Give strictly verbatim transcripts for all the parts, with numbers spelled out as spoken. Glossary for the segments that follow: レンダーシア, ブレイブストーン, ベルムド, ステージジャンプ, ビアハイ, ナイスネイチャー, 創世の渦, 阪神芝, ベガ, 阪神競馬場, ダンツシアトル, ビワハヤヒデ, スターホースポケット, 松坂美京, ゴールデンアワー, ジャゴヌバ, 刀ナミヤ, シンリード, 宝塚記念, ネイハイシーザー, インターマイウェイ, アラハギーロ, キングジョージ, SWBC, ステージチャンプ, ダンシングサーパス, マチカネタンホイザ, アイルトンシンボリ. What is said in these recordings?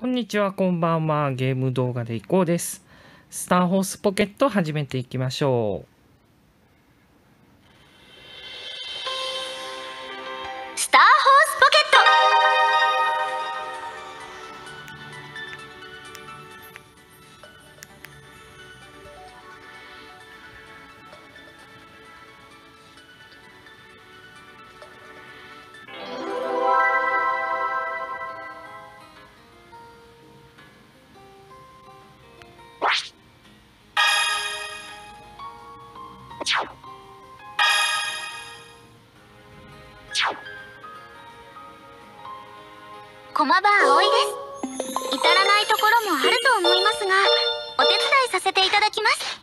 こんにちは、こんばんは。ゲーム動画でいこうです。スターホースポケット始めていきましょう。スターホースポケット。駒場葵です。至らないところもあると思いますが、お手伝いさせていただきます。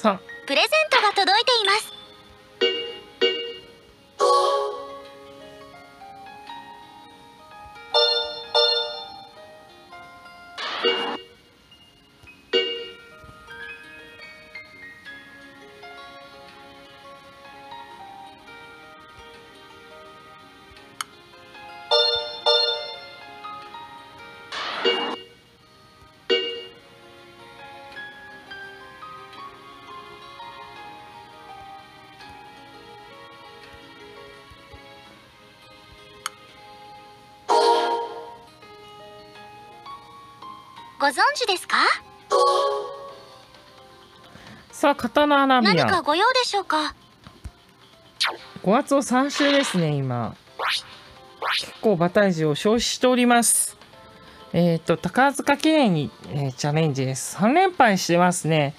さあ、プレゼントが届いています。ご存知ですか？さあ、刀ナミヤ。何かご用でしょうか？ごがつをさん週ですね、今。結構馬体重を消費しております。えっと、宝塚記念に、えー、チャレンジです。さん連敗してますね。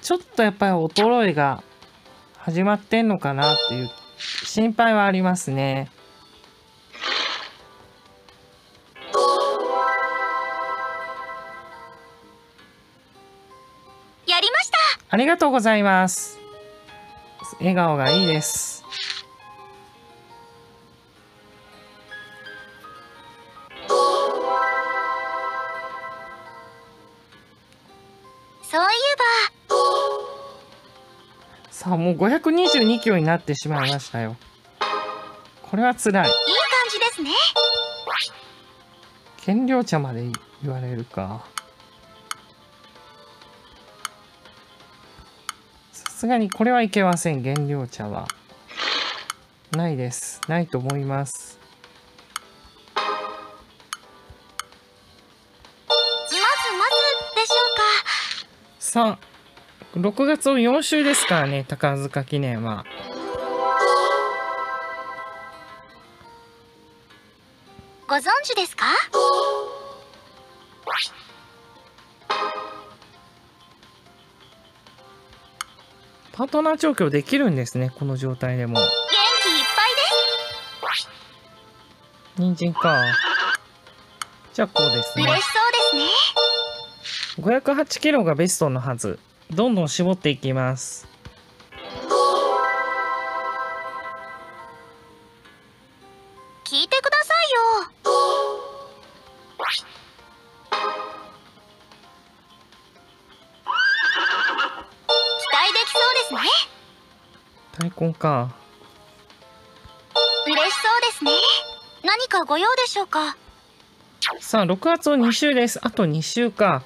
ちょっとやっぱり衰えが始まってんのかなっていう心配はありますね。ありがとうございます。笑顔がいいです。そういえば。さあ、もうごひゃくにじゅうにキロになってしまいましたよ。これは辛い。いい感じですね。減量茶まで言われるか。さすがにこれはいけません。原料茶はないです。ないと思います。まずまずでしょうか。さあ、ろくがつのよん週ですからね、宝塚記念は。ご存知ですか？パートナー調教できるんですね、この状態でも。元気いっぱいです。人参か。じゃあこうですね。嬉しそうですね。ごひゃくはちキロがベストのはず。どんどん絞っていきます。聞いてくださいよ。大根か。嬉しそうですね。何かご用でしょうか？さあ、ろくがつをに週です。あとに週か。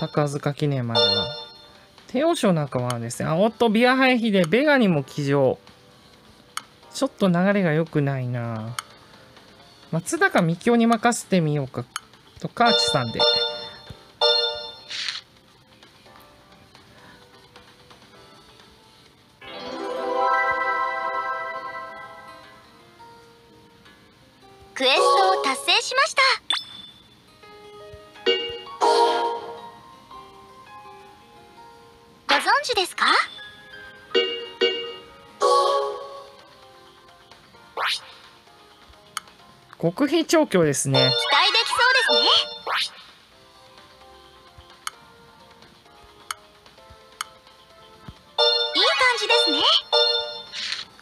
宝塚記念までは。帝王賞なんかはですね、あおっとビアハイヒでベガにも騎乗。ちょっと流れが良くないな。松坂美京に任せてみようかと、カーチさんで。クエストを達成しました。ご存知ですか？極秘調教ですね。期待できそうですね。いい感じですね。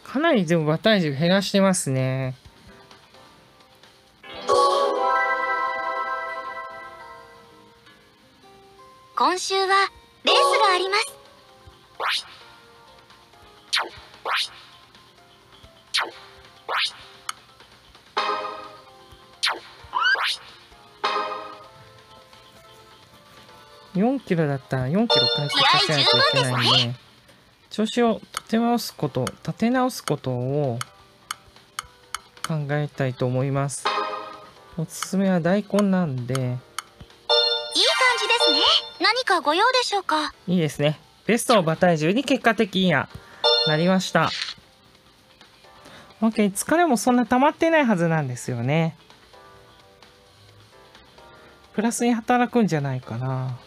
かなりでも馬体重減らしてますね。今週はレースがあります。よんキロだったらよんキロ回収させないといけないんで、調子を立て直すこと、立て直すことを考えたいと思います。おすすめは大根なんで。いい感じですね。何かご用でしょうか。いいですね。ベストオブ体重に結果的にはなりました。OK、疲れもそんな溜まってないはずなんですよね。プラスに働くんじゃないかな。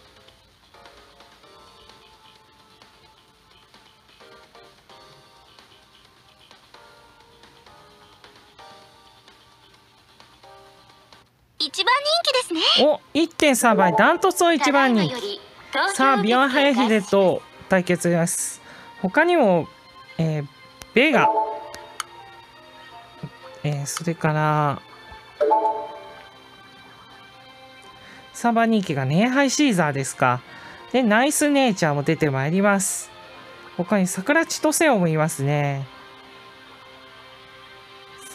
一番人気ですね。お、いってんさんばい、ダントツの一番人気。さあ、ビヨンハヤヒデと対決です。他にも、えー、ベガ、えー、それから。サバ人気がネイハイシーザーですか。で、ナイスネイチャーも出てまいります。他に桜千歳王もいますね。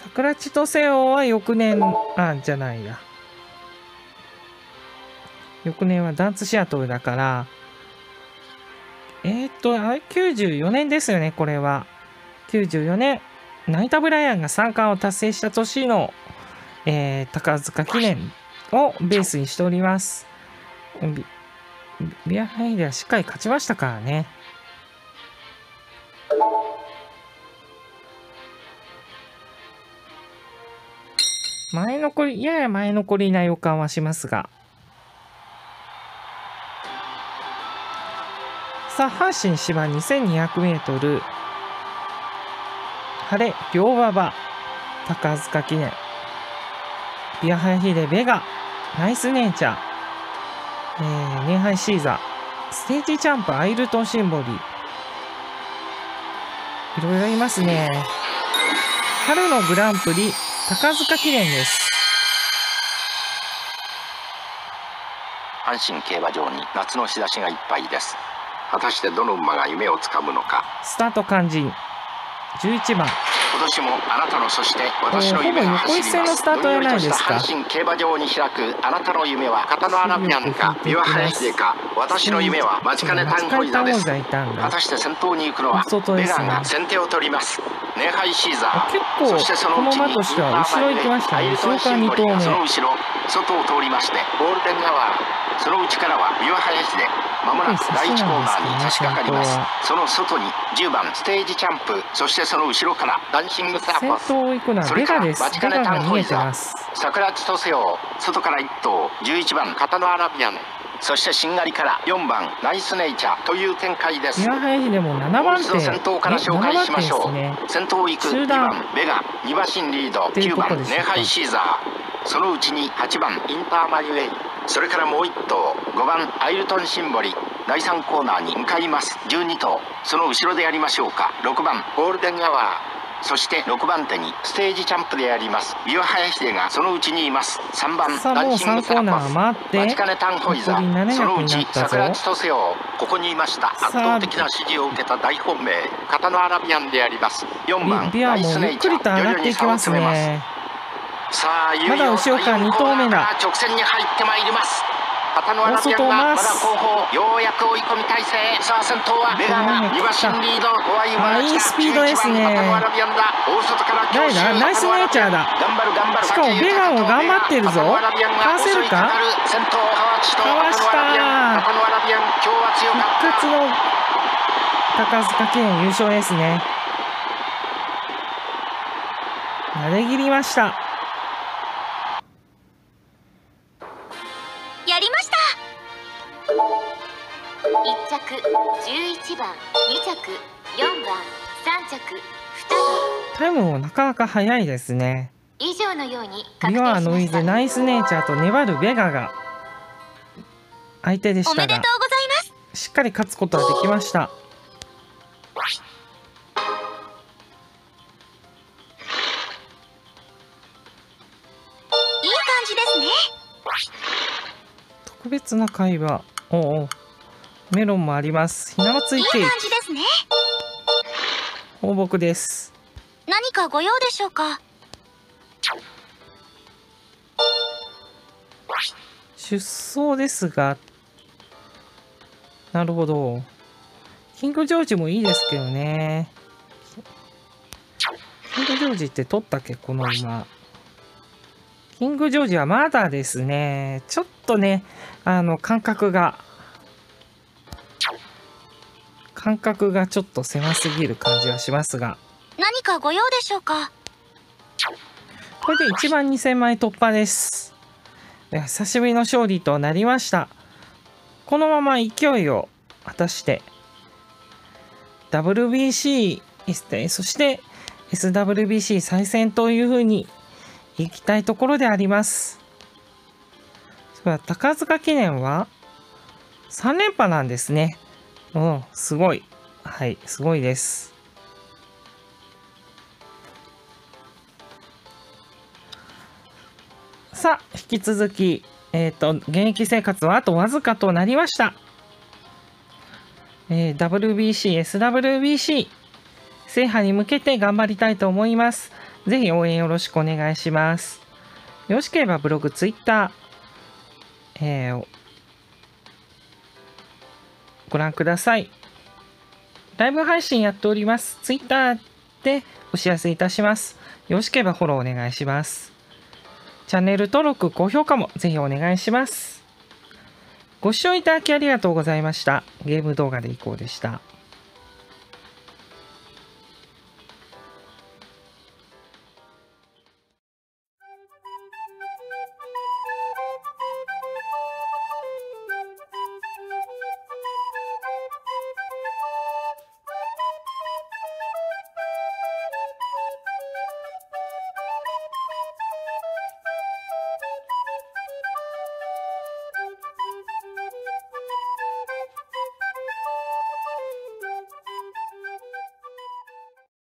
桜千歳王は翌年、あ、じゃないや。翌年はダンツシアトルだから。えー、っと、あれきゅうじゅうよねんですよね、これは。きゅうじゅうよねん、ナイタブライアンがさんかんを達成した年の、えー、宝塚記念。をベースにしております。ビ、ビアハイではしっかり勝ちましたからね。前残り、やや前残りな予感はしますが。さあ、阪神芝 にせんにひゃくメートル 晴れ両馬場高塚記念。ビアハヤヒデ、ベガ、ナイスネイチャー、えー、ネイハイシーザー、ステージジャンプ、アイルトンシンボリ、いろいろいますね。春のグランプリ、高塚記念です。阪神競馬場に夏の日差しがいっぱいです。果たしてどの馬が夢をつかむのか。スタート肝心、じゅういちばん。今年もあなたの、そして私の夢が走ります。どんよりとした阪神競馬場に開くあなたの夢は片野アナピアンかビワハヤヒデか、私の夢はマチカネタンホイザです。果たして先頭に行くのはベガが先手を取ります。ネイハイシーザー、結構そしてその後に後ろ行きましたね。後ろからにとうめ、その後ろ外を通りましてゴールデンアワー、その内からはビワハヤヒデ、まもなく第いちコーナーに差し掛かります。その外にじゅうばんステージチャンプ、そしてその後ろからダンシングサーパス、それからマチカネタンホイザ、桜千歳王、外からいっ頭、じゅういちばん片野アラビアン、そしてしんがりからよんばんナイスネイチャーという展開です。今もう一度先頭から紹介しましょう、ね、先頭行くにばんベガ、にばんシンリード、きゅうばんネイハイシーザー、そのうちにはちばんインターマイウェイ、それからもういっ頭ごばんアイルトンシンボリ、だいさんコーナーに向かいます。じゅうに頭、その後ろでやりましょうか、ろくばんゴールデンアワー、そしてろくばんてにステージチャンプでやります。ビワハヤヒデがそのうちにいます。さんばんダンシングサーパス、マチカネタンホイザー、そのうち桜千歳王、ここにいました。圧倒的な支持を受けた大本命片野アラビアンでやります。よんばんナイスネイチャー、徐々に差を詰めます。さあ、いよいよ後ろからにとうめが直線に入ってまいります。片野アラビアンがまだ後方、ようやく追い込み体勢。さあ先頭はベガがにばんシンリード、怖い馬が来た。いいスピードですね。片野アラビアンだ。大外から強襲。ナイスネイチャーだ。頑張る頑張る。しかもベガも頑張ってるぞ。かわせるか。先頭川内と片野アラビアン、今日は強かった。復活の高塚記念優勝ですね。なで切りました。タイムもなかなか早いですね。以上のようにビワノイズ、ナイスネイチャーと粘るベガが相手でしたが、しっかり勝つことはできました。いい感じですね。特別な会話、おうおう、メロンもあります。ひな祭りケーキ。いい感じですね。放牧です。何かご用でしょうか。出走ですが、なるほど。キングジョージもいいですけどね。キングジョージって取ったっけ、この馬。キングジョージはまだですね。ちょっとね、あの、感覚が、感覚がちょっと狭すぎる感じはしますが。何かご用でしょうか。これでいちばんにせんまい突破です。久しぶりの勝利となりました。このまま勢いを果たして、ダブリュービーシー、そして、エスダブリュービーシー 再戦というふうに行きたいところであります。それは宝塚記念はさんれんぱなんですね。うん、すごい。はい、すごいです。さあ、引き続き、えっと、現役生活はあとわずかとなりました。えー、ダブリュービーシー、エスダブリュービーシー、制覇に向けて頑張りたいと思います。ぜひ応援よろしくお願いします。よろしければブログ、ツイッター、えー、ご覧ください。ライブ配信やっております。ツイッターでお知らせいたします。よろしければフォローお願いします。チャンネル登録、高評価もぜひお願いします。ご視聴いただきありがとうございました。ゲーム動画でいこうでした。